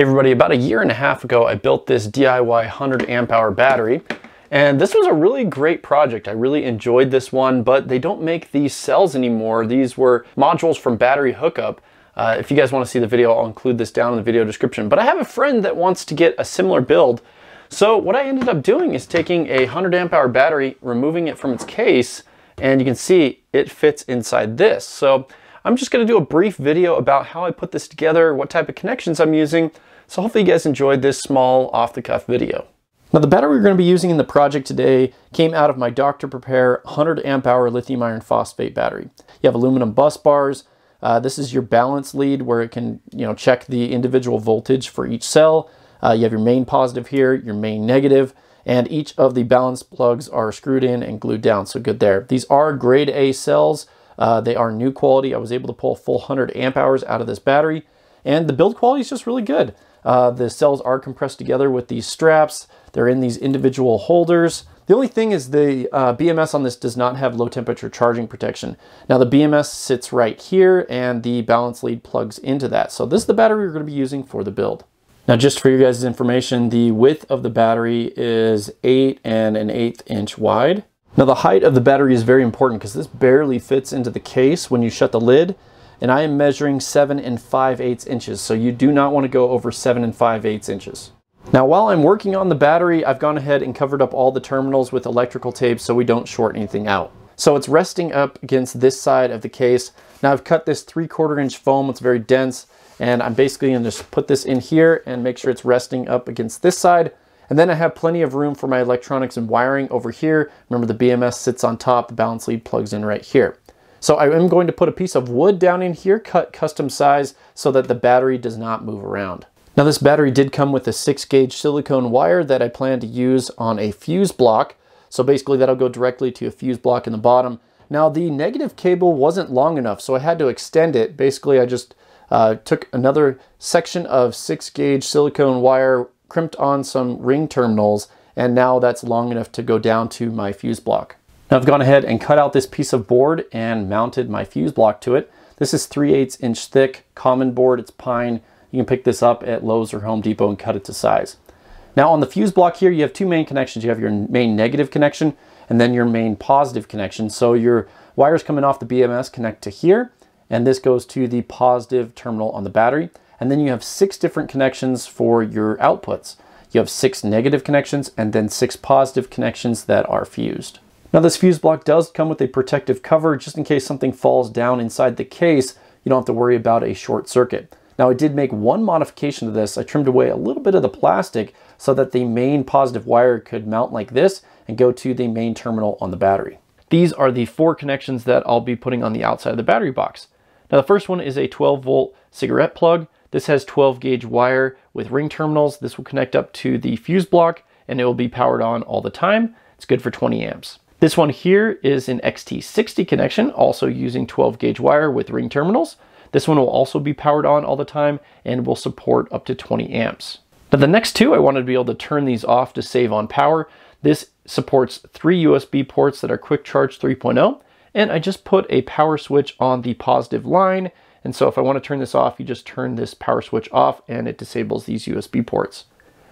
Hey everybody, about a year and a half ago, I built this DIY 100 amp hour battery, and this was a really great project. I really enjoyed this one, but they don't make these cells anymore. These were modules from Battery Hookup. If you guys want to see the video, I'll include this down in the video description, but I have a friend that wants to get a similar build. So what I ended up doing is taking a 100 amp hour battery, removing it from its case, and you can see it fits inside this. So I'm just going to do a brief video about how I put this together, what type of connections I'm using. So hopefully you guys enjoyed this small off-the-cuff video. Now the battery we're going to be using in the project today came out of my Dr. Prepare 100 amp hour lithium iron phosphate battery. You have aluminum bus bars. This is your balance lead where it can, check the individual voltage for each cell. You have your main positive here, your main negative, and each of the balance plugs are screwed in and glued down. So good there. These are grade A cells. They are new quality. I was able to pull a full 100 amp hours out of this battery, and the build quality is just really good. The cells are compressed together with these straps. They're in these individual holders. The only thing is the BMS on this does not have low temperature charging protection. Now the BMS sits right here and the balance lead plugs into that. So this is the battery we're going to be using for the build. Now just for you guys' information, the width of the battery is 8 1/8 inch wide. Now the height of the battery is very important because this barely fits into the case when you shut the lid, and I am measuring 7 5/8 inches, so you do not want to go over 7 5/8 inches. Now while I'm working on the battery, I've gone ahead and covered up all the terminals with electrical tape so we don't short anything out. So it's resting up against this side of the case. Now I've cut this 3/4 inch foam, it's very dense, and I'm basically going to just put this in here and make sure it's resting up against this side. And then I have plenty of room for my electronics and wiring over here. Remember, the BMS sits on top, the balance lead plugs in right here. So I am going to put a piece of wood down in here, cut custom size so that the battery does not move around. Now this battery did come with a 6-gauge silicone wire that I plan to use on a fuse block. So basically that'll go directly to a fuse block in the bottom. Now the negative cable wasn't long enough, so I had to extend it. Basically I just took another section of 6-gauge silicone wire, crimped on some ring terminals, and now that's long enough to go down to my fuse block. Now I've gone ahead and cut out this piece of board and mounted my fuse block to it. This is 3/8 inch thick, common board, it's pine. You can pick this up at Lowe's or Home Depot and cut it to size. Now on the fuse block here, you have two main connections. You have your main negative connection and then your main positive connection. So your wires coming off the BMS connect to here, and this goes to the positive terminal on the battery. And then you have 6 different connections for your outputs. You have 6 negative connections and then 6 positive connections that are fused. Now this fuse block does come with a protective cover just in case something falls down inside the case. You don't have to worry about a short circuit. Now I did make one modification to this. I trimmed away a little bit of the plastic so that the main positive wire could mount like this and go to the main terminal on the battery. These are the 4 connections that I'll be putting on the outside of the battery box. Now the first one is a 12-volt cigarette plug. This has 12-gauge wire with ring terminals. This will connect up to the fuse block and it will be powered on all the time. It's good for 20 amps. This one here is an XT60 connection, also using 12-gauge wire with ring terminals. This one will also be powered on all the time and will support up to 20 amps. Now the next two, I wanted to be able to turn these off to save on power. This supports 3 USB ports that are Quick Charge 3.0, and I just put a power switch on the positive line. And so if I want to turn this off, you just turn this power switch off and it disables these USB ports.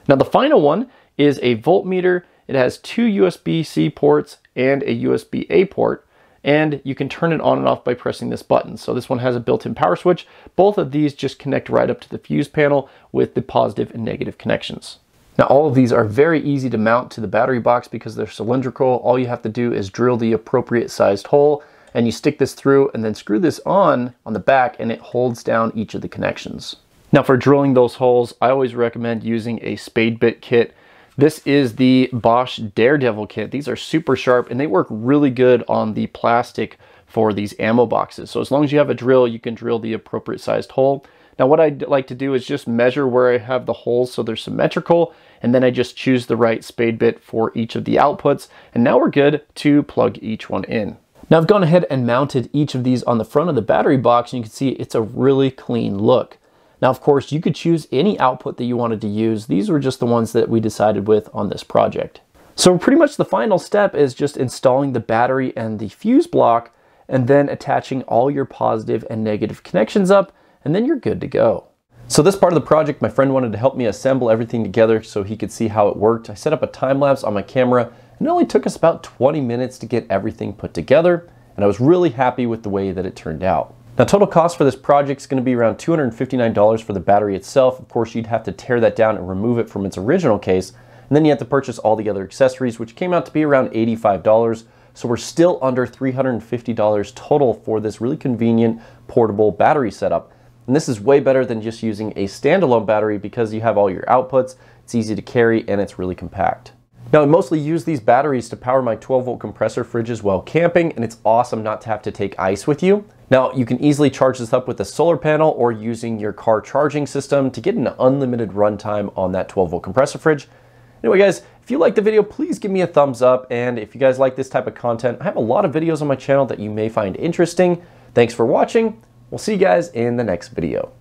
Now the final one is a voltmeter. It has 2 USB-C ports and a USB-A port, and you can turn it on and off by pressing this button. So this one has a built-in power switch. Both of these just connect right up to the fuse panel with the positive and negative connections. Now all of these are very easy to mount to the battery box because they're cylindrical. All you have to do is drill the appropriate sized hole, and you stick this through and then screw this on the back, and it holds down each of the connections. Now for drilling those holes, I always recommend using a spade bit kit. This is the Bosch Daredevil kit. These are super sharp and they work really good on the plastic for these ammo boxes. So as long as you have a drill, you can drill the appropriate sized hole. Now what I like to do is just measure where I have the holes so they're symmetrical, and then I just choose the right spade bit for each of the outputs, and now we're good to plug each one in. Now I've gone ahead and mounted each of these on the front of the battery box, and you can see it's a really clean look. Now, of course, you could choose any output that you wanted to use. These were just the ones that we decided with on this project. So pretty much the final step is just installing the battery and the fuse block, and then attaching all your positive and negative connections up, and then you're good to go. So this part of the project, my friend wanted to help me assemble everything together so he could see how it worked. I set up a time lapse on my camera, and it only took us about 20 minutes to get everything put together, and I was really happy with the way that it turned out. Now, total cost for this project is going to be around $259 for the battery itself. Of course, you'd have to tear that down and remove it from its original case, and then you have to purchase all the other accessories, which came out to be around $85. So we're still under $350 total for this really convenient portable battery setup. And this is way better than just using a standalone battery because you have all your outputs, it's easy to carry, and it's really compact. Now, I mostly use these batteries to power my 12-volt compressor fridges while camping, and it's awesome not to have to take ice with you. Now, you can easily charge this up with a solar panel or using your car charging system to get an unlimited runtime on that 12-volt compressor fridge. Anyway, guys, if you liked the video, please give me a thumbs up, and if you guys like this type of content, I have a lot of videos on my channel that you may find interesting. Thanks for watching. We'll see you guys in the next video.